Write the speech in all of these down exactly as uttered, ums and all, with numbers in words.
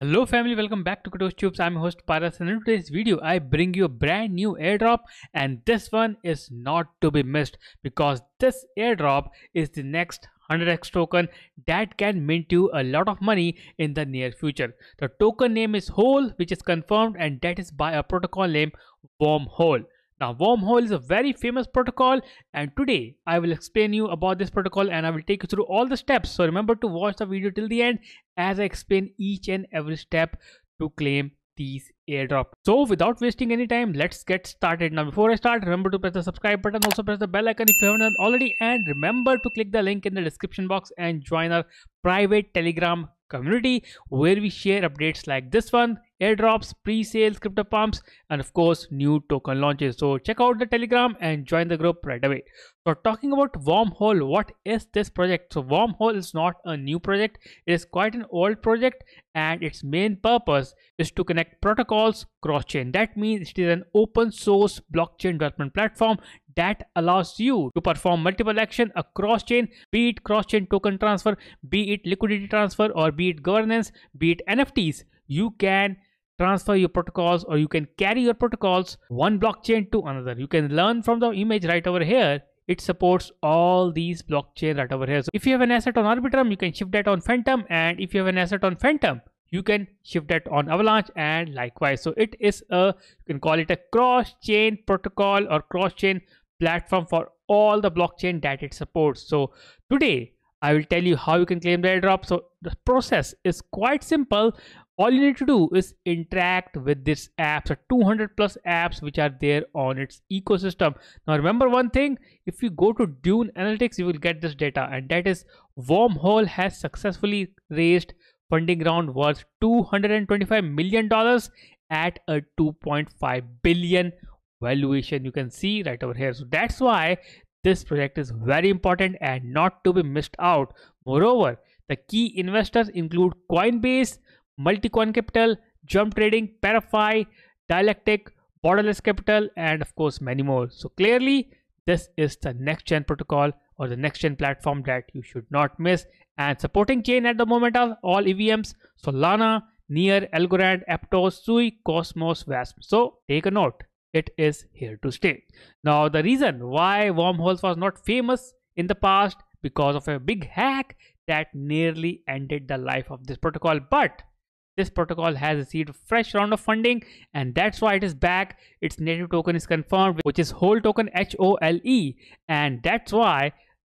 Hello family, welcome back to KatochXcrypto. I'm your host Paras, and in today's video I bring you a brand new airdrop, and this one is not to be missed because this airdrop is the next one hundred X token that can mint you a lot of money in the near future. The token name is Whole, which is confirmed, and that is by a protocol named Wormhole. Now Wormhole is a very famous protocol, and today I will explain you about this protocol and I will take you through all the steps. So remember to watch the video till the end as I explain each and every step to claim these airdrops. So without wasting any time, let's get started. Now before I start, remember to press the subscribe button, also press the bell icon if you haven't done already, and remember to click the link in the description box and join our private Telegram community where we share updates like this one, airdrops, pre-sales, crypto pumps, and of course new token launches. So check out the Telegram and join the group right away. So talking about Wormhole, what is this project? So Wormhole is not a new project, it is quite an old project, and its main purpose is to connect protocols cross-chain. That means it is an open source blockchain development platform that allows you to perform multiple actions across chain, be it cross-chain token transfer, be it liquidity transfer, or be it governance, be it N F Ts. You can transfer your protocols, or you can carry your protocols one blockchain to another. You can learn from the image right over here. It supports all these blockchain right over here. So if you have an asset on Arbitrum, you can shift that on Phantom, and if you have an asset on Phantom, you can shift that on Avalanche and likewise. So it is a, you can call it a cross-chain protocol or cross-chain platform for all the blockchain that it supports. So today I will tell you how you can claim the airdrop. So the process is quite simple. All you need to do is interact with this app. So two hundred plus apps which are there on its ecosystem. Now remember one thing, if you go to Dune Analytics, you will get this data, and that is Wormhole has successfully raised funding round worth two hundred twenty-five million dollars at a two point five billion valuation. You can see right over here. So that's why this project is very important and not to be missed out. Moreover, the key investors include Coinbase, Multi-coin Capital, Jump Trading, Parafy, Dialectic, Borderless Capital, and of course many more. So clearly this is the next gen protocol or the next gen platform that you should not miss. And supporting chain at the moment are all E V Ms, Solana, Near, Algorand, Aptos, Sui, Cosmos, VASP. So take a note, it is here to stay. Now the reason why Wormhole was not famous in the past because of a big hack that nearly ended the life of this protocol, but this protocol has received a fresh round of funding, and that's why it is back. Its native token is confirmed, which is Whole token, H O L E, and that's why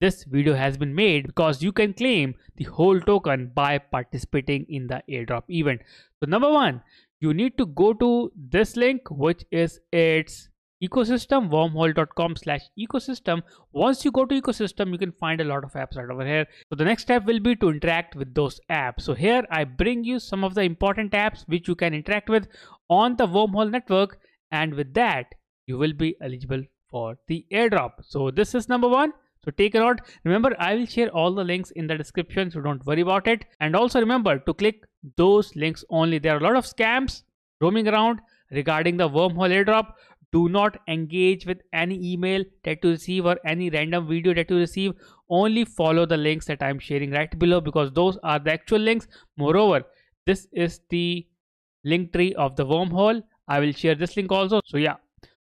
this video has been made, because you can claim the Whole token by participating in the airdrop event. So number one, you need to go to this link, which is its ecosystem, wormhole dot com slash ecosystem. Once you go to ecosystem, you can find a lot of apps right over here. So the next step will be to interact with those apps. So here I bring you some of the important apps which you can interact with on the Wormhole network, and with that you will be eligible for the airdrop. So this is number one. So take a note. Remember, I will share all the links in the description, so don't worry about it. And also remember to click those links only. There are a lot of scams roaming around regarding the Wormhole airdrop. Do not engage with any email that you receive or any random video that you receive. Only follow the links that I'm sharing right below, because those are the actual links. Moreover, this is the link tree of the Wormhole. I will share this link also. So yeah,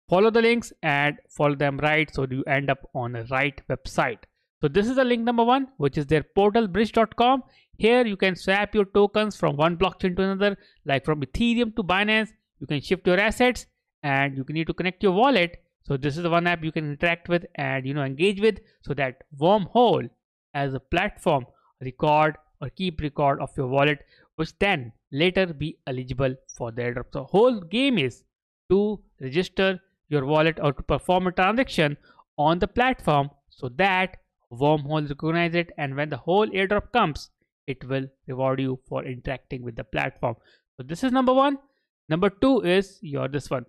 follow the links and follow them right, so you end up on the right website. So this is the link number one, which is their portal bridge dot com. Here you can swap your tokens from one blockchain to another, like from Ethereum to Binance. You can shift your assets, and you need to connect your wallet. So this is the one app you can interact with and, you know, engage with, so that Wormhole as a platform record or keep record of your wallet, which then later be eligible for the airdrop. So whole game is to register your wallet or to perform a transaction on the platform, so that Wormhole recognize it, and when the whole airdrop comes, it will reward you for interacting with the platform. So this is number one. Number two is your this one,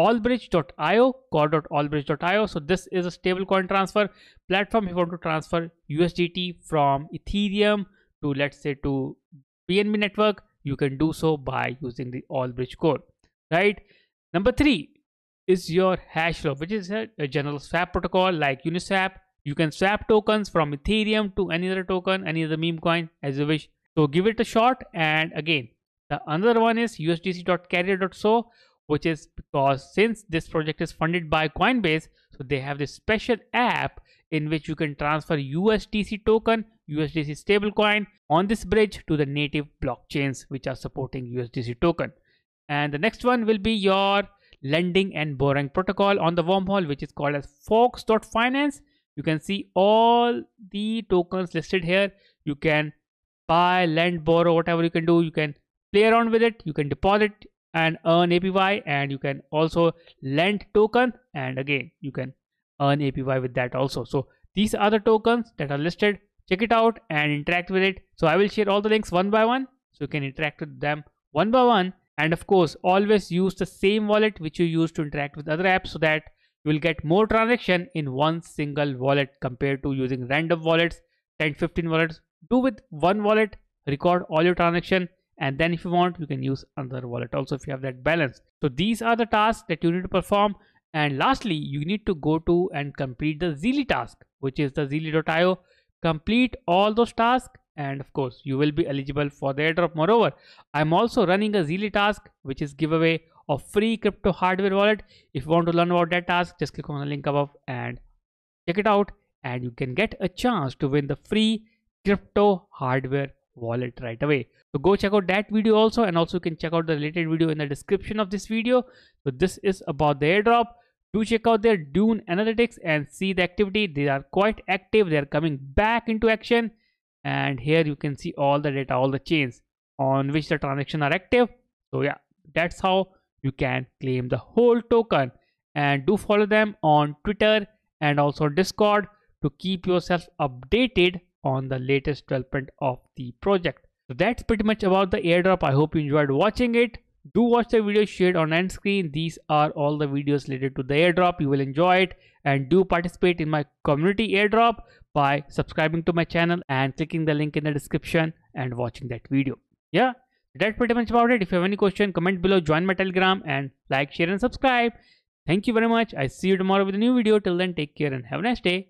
allbridge dot i o, core dot allbridge dot i o. So this is a stablecoin transfer platform. You want to transfer U S D T from Ethereum to, let's say, to B N B network. You can do so by using the Allbridge core, right? Number three is your Hashflow, which is a, a general swap protocol like Uniswap. You can swap tokens from Ethereum to any other token, any other meme coin as you wish. So give it a shot, and again, The another one is U S D C dot carrier dot so, which is because since this project is funded by Coinbase, so they have this special app in which you can transfer U S D C token, U S D C stablecoin on this bridge to the native blockchains which are supporting U S D C token. And the next one will be your lending and borrowing protocol on the Wormhole, which is called as Folks.finance. You can see all the tokens listed here. You can buy, lend, borrow, whatever you can do. You can play around with it. You can deposit and earn A P Y, and you can also lend token, and again you can earn A P Y with that also. So these are the tokens that are listed. Check it out and interact with it. So I will share all the links one by one, so you can interact with them one by one. And of course, always use the same wallet which you use to interact with other apps, so that you will get more transaction in one single wallet compared to using random wallets, ten, fifteen wallets. Do with one wallet, record all your transaction, and then if you want, you can use another wallet also if you have that balance. So these are the tasks that you need to perform. And lastly, you need to go to and complete the Zealy task, which is the Zealy dot i o. Complete all those tasks, and of course you will be eligible for the airdrop. Moreover, I'm also running a Zealy task, which is giveaway of free crypto hardware wallet. If you want to learn about that task, just click on the link above and check it out, and you can get a chance to win the free crypto hardware wallet right away. So go check out that video also, and also you can check out the related video in the description of this video. So this is about the airdrop. Do check out their Dune Analytics and see the activity. They are quite active. They are coming back into action. And here you can see all the data, all the chains on which the transactions are active. So yeah, that's how you can claim the whole token. And do follow them on Twitter and also Discord to keep yourself updated on the latest development of the project. So that's pretty much about the airdrop. I hope you enjoyed watching it. Do watch the video shared on end screen. These are all the videos related to the airdrop. You will enjoy it, and do participate in my community airdrop by subscribing to my channel and clicking the link in the description and watching that video. Yeah, that's pretty much about it. If you have any question, comment below, join my Telegram, and like, share and subscribe. Thank you very much. I see you tomorrow with a new video. Till then, take care and have a nice day.